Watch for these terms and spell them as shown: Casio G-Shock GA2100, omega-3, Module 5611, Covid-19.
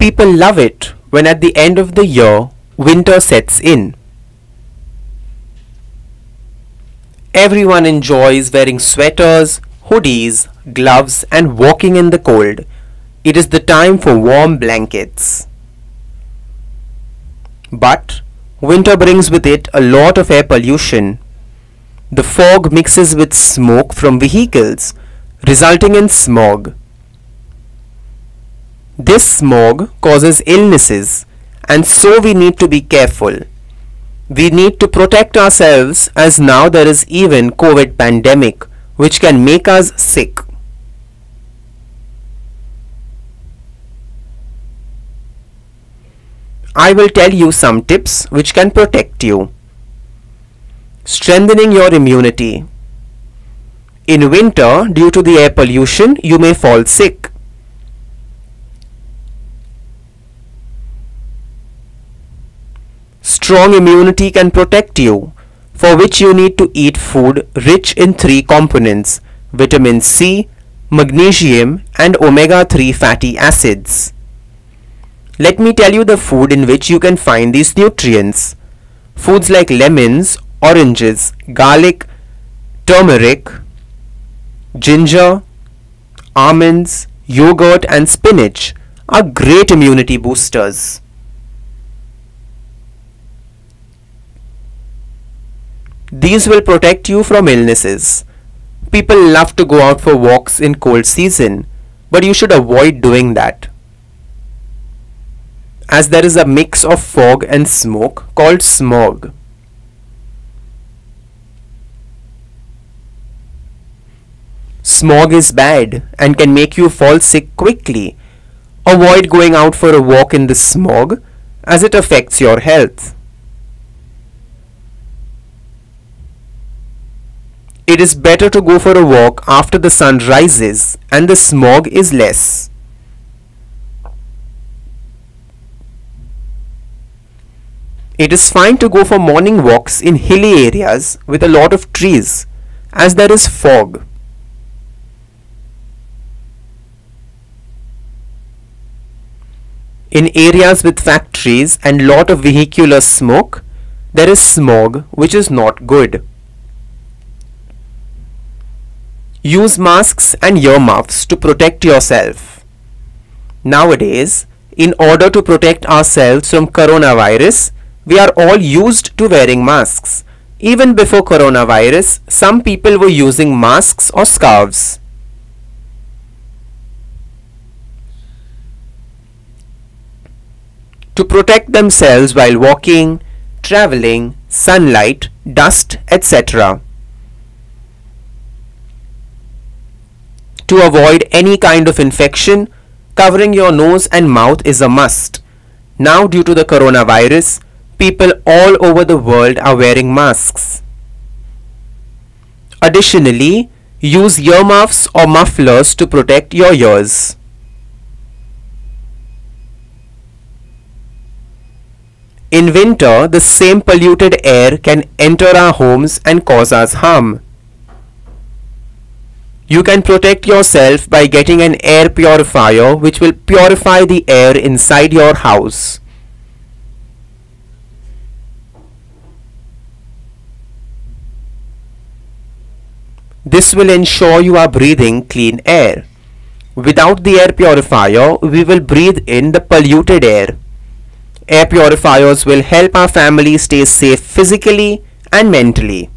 People love it when at the end of the year, winter sets in. Everyone enjoys wearing sweaters, hoodies, gloves and walking in the cold. It is the time for warm blankets. But winter brings with it a lot of air pollution. The fog mixes with smoke from vehicles, resulting in smog. This smog causes illnesses, and so we need to be careful. We need to protect ourselves, as now there is even COVID pandemic, which can make us sick. I will tell you some tips which can protect you. Strengthening your immunity. In winter, due to the air pollution, you may fall sick. Strong immunity can protect you, for which you need to eat food rich in three components: vitamin C, magnesium and omega-3 fatty acids. Let me tell you the food in which you can find these nutrients. Foods like lemons, oranges, garlic, turmeric, ginger, almonds, yogurt and spinach are great immunity boosters. These will protect you from illnesses. People love to go out for walks in cold season, but you should avoid doing that, as there is a mix of fog and smoke called smog. Smog is bad and can make you fall sick quickly. Avoid going out for a walk in the smog, as it affects your health. It is better to go for a walk after the sun rises and the smog is less. It is fine to go for morning walks in hilly areas with a lot of trees, as there is fog. In areas with factories and lot of vehicular smoke, there is smog, which is not good. Use masks and earmuffs to protect yourself. Nowadays, in order to protect ourselves from coronavirus, we are all used to wearing masks. Even before coronavirus, some people were using masks or scarves. To protect themselves while walking, traveling, sunlight, dust, etc. To avoid any kind of infection, covering your nose and mouth is a must. Now, due to the coronavirus, people all over the world are wearing masks. Additionally, use earmuffs or mufflers to protect your ears. In winter, the same polluted air can enter our homes and cause us harm. You can protect yourself by getting an air purifier, which will purify the air inside your house. This will ensure you are breathing clean air. Without the air purifier, we will breathe in the polluted air. Air purifiers will help our family stay safe physically and mentally.